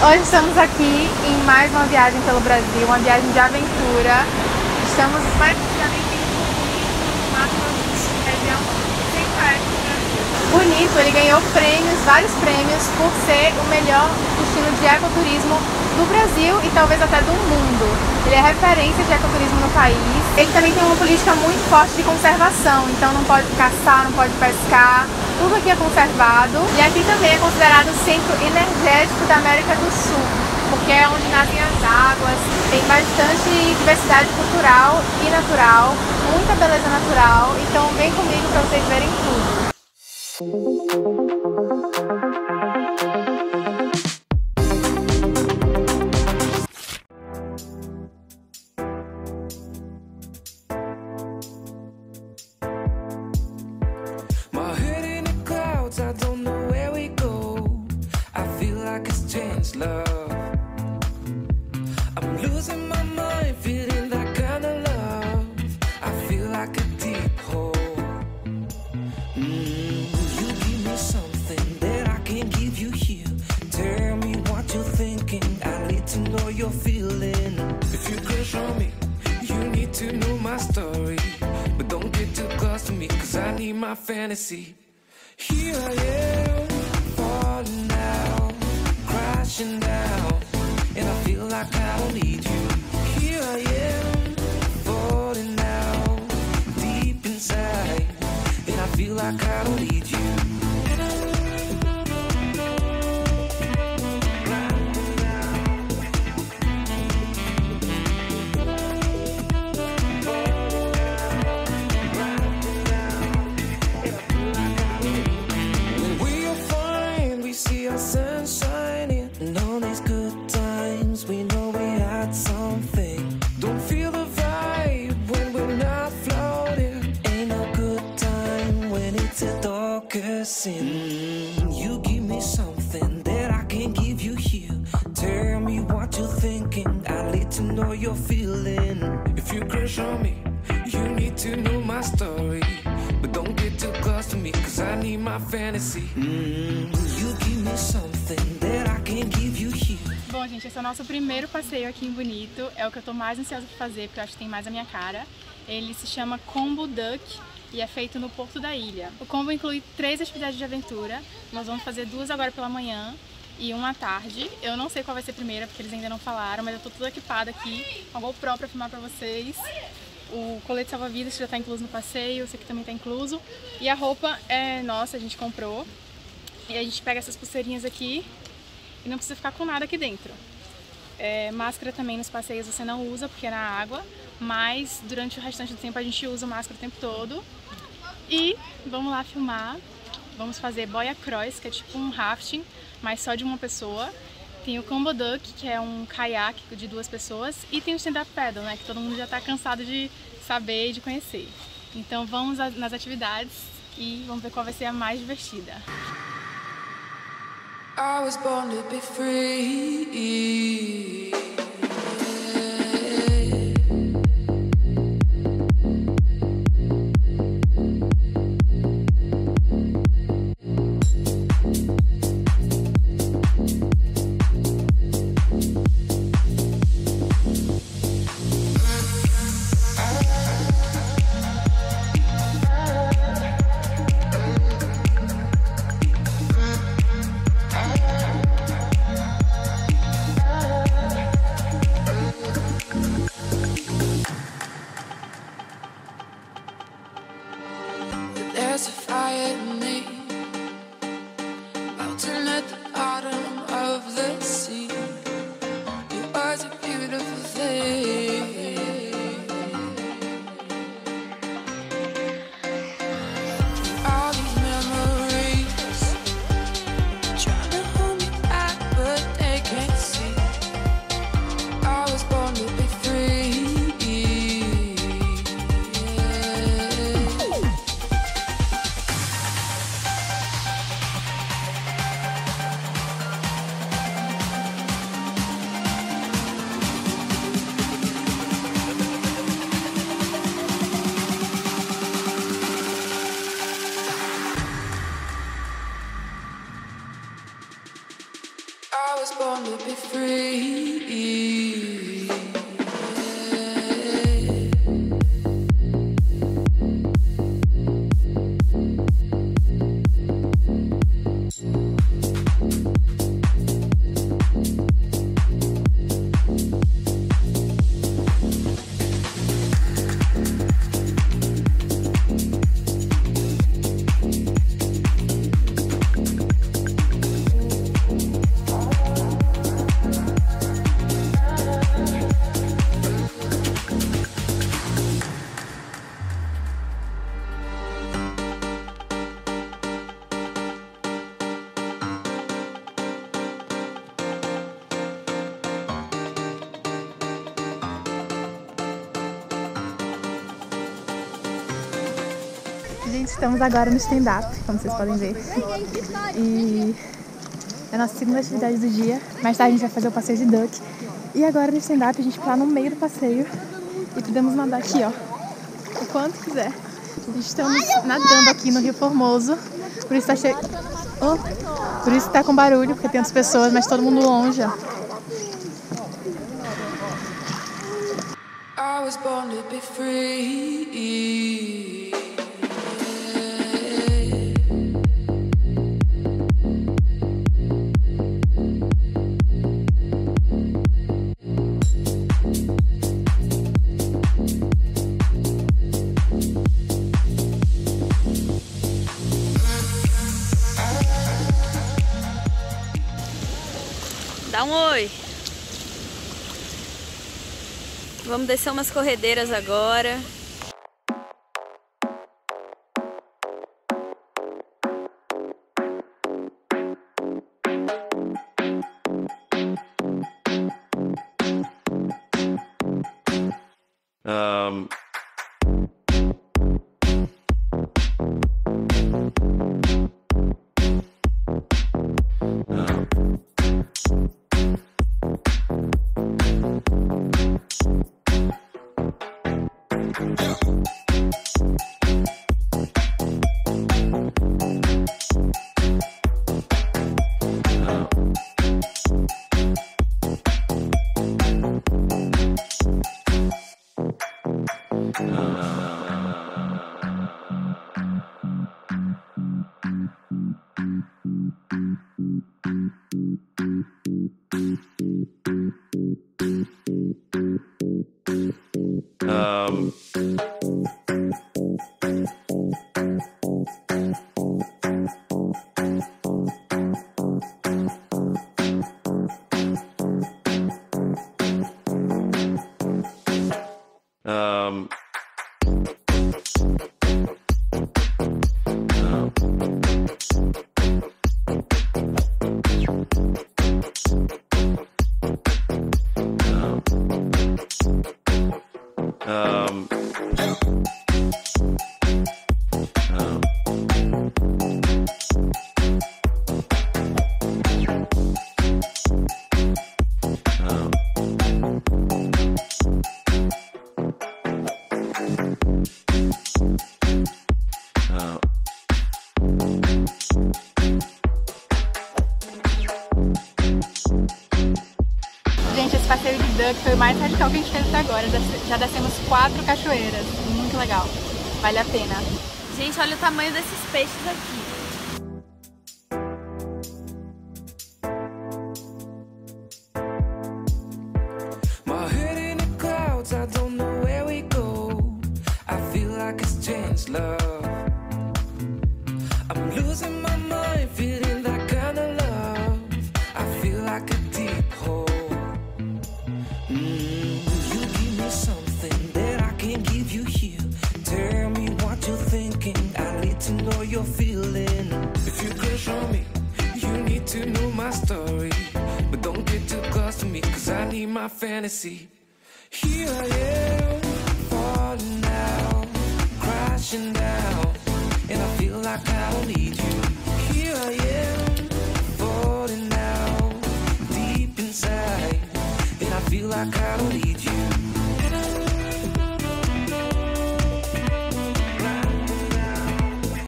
Hoje estamos aqui em mais uma viagem pelo Brasil, uma viagem de aventura. Estamos praticamente em Mato Grosso, região centro-oeste. Bonito, ele ganhou prêmios, vários prêmios, por ser o melhor destino de ecoturismo do Brasil e talvez até do mundo. Ele é referência de ecoturismo no país. Ele também tem uma política muito forte de conservação, então não pode caçar, não pode pescar, tudo aqui é conservado. E aqui também é considerado o centro energético da América do Sul, porque é onde nascem as águas, tem bastante diversidade cultural e natural, muita beleza natural, então vem comigo para vocês verem tudo. My fantasy. Here I am, falling down, crashing down, and I feel like I don't need you. Here I am, falling down, deep inside, and I feel like I don't need you. You give me something that I can't give you here. Tell me what you're thinking, I need to know your feeling. If you crush on me, you need to know my story, but don't get too close to me, cause I need my fantasy. You give me something that I can't give you here. Bom, gente, esse é o nosso primeiro passeio aqui em Bonito. É o que eu tô mais ansiosa pra fazer, porque eu acho que tem mais a minha cara. Ele se chama Combo Duck e é feito no Porto da Ilha. O combo inclui 3 atividades de aventura. Nós vamos fazer 2 agora pela manhã e uma à tarde. Eu não sei qual vai ser a primeira, porque eles ainda não falaram, mas eu tô toda equipada aqui, com a GoPro pra filmar pra vocês. O colete salva-vidas já tá incluso no passeio, esse aqui também tá incluso. E a roupa é nossa, a gente comprou. E a gente pega essas pulseirinhas aqui e não precisa ficar com nada aqui dentro. Máscara também nos passeios você não usa, porque é na água, mas durante o restante do tempo a gente usa máscara o tempo todo. E vamos lá filmar, vamos fazer boia cross, que é tipo um rafting, mas só de uma pessoa. Tem o combo duck, que é um caiaque de 2 pessoas, e tem o stand-up paddle, né, que todo mundo já tá cansado de saber e de conhecer. Então vamos nas atividades e vamos ver qual vai ser a mais divertida. I was born to be free. was born to be free. Gente, estamos agora no stand-up, como vocês podem ver, e é a nossa segunda atividade do dia. Mais tarde a gente vai fazer o passeio de duck, e agora no stand-up a gente tá no meio do passeio e podemos nadar aqui, ó, o quanto quiser. A gente estamos nadando aqui no Rio Formoso, por isso tá cheio... Oh, por isso tá com barulho, porque tem outras pessoas, mas todo mundo longe, ó. I was born to be free. Dá um oi! Vamos descer umas corredeiras agora. Passeio de duck foi o mais radical que a gente fez até agora. Já descemos 4 cachoeiras, muito legal, vale a pena. Gente, olha o tamanho desses peixes aqui. Fantasy. Here I am, falling down, crashing down, and I feel like I don't need you. Here I am, falling down, deep inside, and I feel like I don't need you.